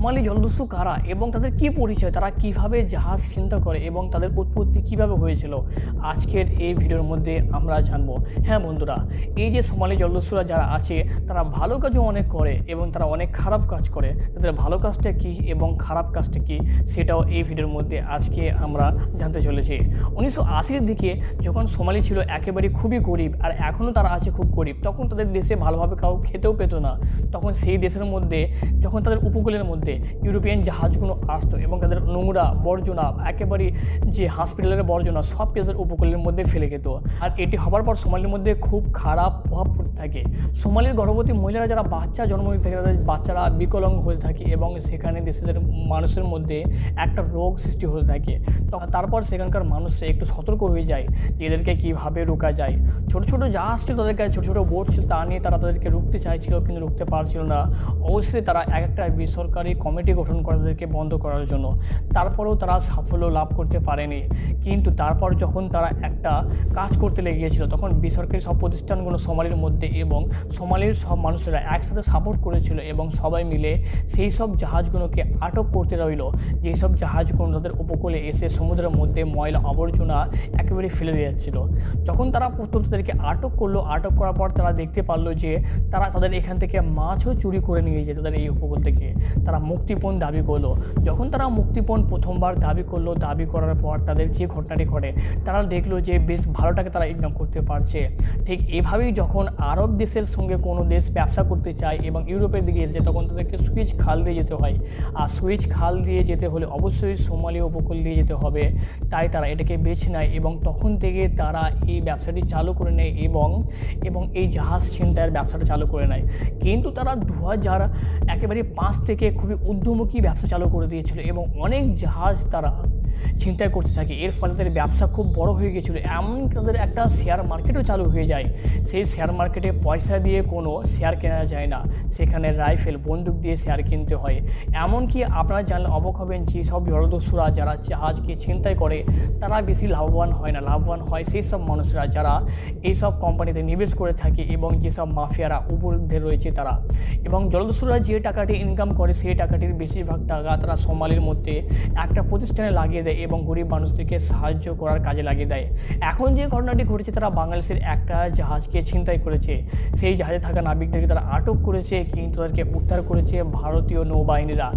Somali জলদস্যু কারা এবং তাদের কী পরিচয়, তারা কীভাবে জাহাজ ছিনতাই করে এবং তাদের উৎপত্তি কীভাবে হয়েছিল, আজকের এই ভিডিওর মধ্যে আমরা জানবো। হ্যাঁ বন্ধুরা, এই যে সোমালি জলদস্যুরা যারা আছে তারা ভালো কাজও অনেক করে এবং তারা অনেক খারাপ কাজ করে, তাদের ভালো কাজটা কী এবং খারাপ কাজটা কী সেটাও এই ভিডিওর মধ্যে আজকে আমরা জানতে চলেছি। 1980-র দিকে যখন সোমালি ছিল একেবারে খুবই গরিব আর এখনও তারা আছে খুব গরিব, তখন তাদের দেশে ভালোভাবে কাউ খেতেও পেত না। তখন সেই দেশের মধ্যে যখন তাদের উপকূলের মধ্যে ইউরোপিয়ান জাহাজগুলো আসতো এবং তাদের নোংরা বর্জনা একেবারে যে হসপিটালের বর্জনা সব তাদের উপকূলের মধ্যে ফেলে যেত, আর এটি হবার পর সোমালির মধ্যে খুব খারাপ প্রভাব পড়তে থাকে। সোমালির গর্ভবতী মহিলারা যারা বাচ্চা জন্ম দিতে থাকে তাদের বাচ্চারা বিকলাঙ্গ হয়ে থাকে এবং সেখানে দেশের মানুষের মধ্যে একটা রোগ সৃষ্টি হতে থাকে। তারপর সেখানকার মানুষরা একটু সতর্ক হয়ে যায় যে এদেরকে কীভাবে রোকা যায়। ছোটো ছোটো জাহাজ ছিল তাদের কাছে, ছোটো ছোটো বোট ছিল, তা নিয়ে তারা তাদেরকে রুখতে চাইছিল কিন্তু রুখতে পারছিল না। অবশ্যই তারা একটা বেসরকারি কমিটি গঠন করে তাদেরকে বন্ধ করার জন্য, তারপরেও তারা সাফল্য লাভ করতে পারেনি। কিন্তু তারপর যখন তারা একটা কাজ করতে লেগিয়েছিল তখন বেসরকারি সব প্রতিষ্ঠানগুলো সোমালির মধ্যে এবং সোমালির সব মানুষেরা একসাথে সাপোর্ট করেছিল এবং সবাই মিলে সেই সব জাহাজগুলোকে আটক করতে রইল, যেই সব জাহাজগুলো তাদের উপকূলে এসে সমুদ্রের মধ্যে ময়লা আবর্জনা একেবারে ফেলে দিয়ে যাচ্ছিল। যখন তারা প্রথম তাদেরকে আটক করলো, আটক করার পর তারা দেখতে পারলো যে তারা তাদের এখান থেকে মাছও চুরি করে নিয়ে যায় তাদের এই উপকূল থেকে। তারা মুক্তিপণ দাবি করলো। যখন তারা মুক্তিপণ প্রথমবার দাবি করলো, দাবি করার পর তাদের যে ঘটনাটি ঘটে তারা দেখলো যে বেশ ভালো টাকা তারা ইনকাম করতে পারছে। ঠিক এভাবেই যখন আরব দেশের সঙ্গে কোনো দেশ ব্যবসা করতে চায় এবং ইউরোপের দিকে যেতে তখন তাদেরকে সুইচ খাল দিয়ে যেতে হয়, আর সুইচ খাল দিয়ে যেতে হলে অবশ্যই সোমালি উপকূল দিয়ে যেতে হবে। তাই তারা এটাকে বেছে নেয় এবং তখন থেকে তারা এই ব্যবসাটি চালু করে নেয় এবং এই জাহাজ ছিনতাইয়ের ব্যবসাটা চালু করে নেয়। কিন্তু তারা 2005 থেকে খুবই ঊর্ধ্বমুখী ব্যবসা চালু করে দিয়েছিল এবং অনেক জাহাজ তারা ছিনতাই করতে থাকে। এর ফলে তাদের ব্যবসা খুব বড় হয়ে গিয়েছিল, এমন তাদের একটা শেয়ার মার্কেটও চালু হয়ে যায়। সেই শেয়ার মার্কেটে পয়সা দিয়ে কোনো শেয়ার কেনা যায় না, সেখানে রাইফেল বন্দুক দিয়ে শেয়ার কিনতে হয়। এমনকি আপনারা জানলে অবাক হবেন যে সব জলদস্যুরা যারা জাহাজকে ছিনতাই করে তারা বেশি লাভবান হয় না, লাভবান হয় সেই সব মানুষরা যারা এইসব কোম্পানিতে নিবেশ করে থাকে এবং যেসব মাফিয়ারা উপরে রয়েছে তারা। এবং জলদস্যুরা যে টাকাটি ইনকাম করে সেই টাকাটির বেশিরভাগ টাকা তারা সোমালির মধ্যে একটা প্রতিষ্ঠানে লাগিয়ে দেয় এবং গরিব মানুষদেরকে সাহায্য করার কাজে লাগিয়ে দেয়। এখন যে ঘটনাটি ঘটেছে, তারা বাংলাদেশের একটা জাহাজকে ছিনতাই করেছে, সেই জাহাজে থাকা নাবিকদেরকে তারা আটক করেছে কিন্তু তাদেরকে উদ্ধার করেছে ভারতীয় নৌবাহিনীরা।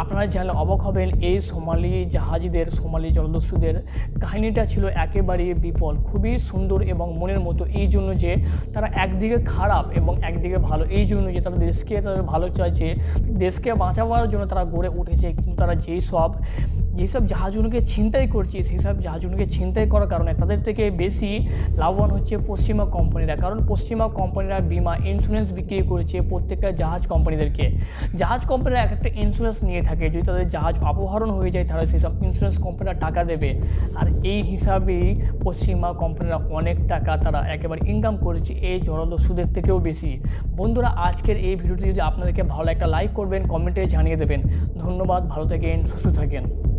আপনারা জানলে অবাক হবেন এই সোমালি জাহাজিদের, সোমালি জলদস্যুদের কাহিনীটা ছিল একেবারে বিপুল, খুবই সুন্দর এবং মনের মতো। এই জন্য যে তারা একদিকে খারাপ এবং একদিকে ভালো, এই জন্য যে তারা দেশকে তাদের ভালো চাইছে, দেশকে বাঁচাবার জন্য তারা গড়ে উঠেছে। কিন্তু তারা যেসব জাহাজগুলোকে ছিনতাই করছে সেই সব জাহাজগুলোকে ছিনতাই করার কারণে তাদের থেকে বেশি লাভবান হচ্ছে পশ্চিমা কোম্পানিরা, কারণ পশ্চিমা কোম্পানিরা বিমা ইন্স্যুরেন্স বিক্রি করছে প্রত্যেকটা জাহাজ কোম্পানিদেরকে। জাহাজ কোম্পানিরা একটা ইন্স্যুরেন্স নিয়ে থাকে, যদি তাদের জাহাজ অপহরণ হয়ে যায় তাহলে সেই সব ইন্স্যুরেন্স কোম্পানিরা টাকা দেবে, আর এই হিসাবেই পশ্চিমা কোম্পানিরা অনেক টাকা তারা একেবারে ইনকাম করেছে, এই জলদস্যুদের থেকেও বেশি। বন্ধুরা, আজকের এই ভিডিওটি যদি আপনাদেরকে ভালো লাগে একটা লাইক করবেন, কমেন্টে জানিয়ে দেবেন। ধন্যবাদ, ভালো থাকেন, সুস্থ থাকেন।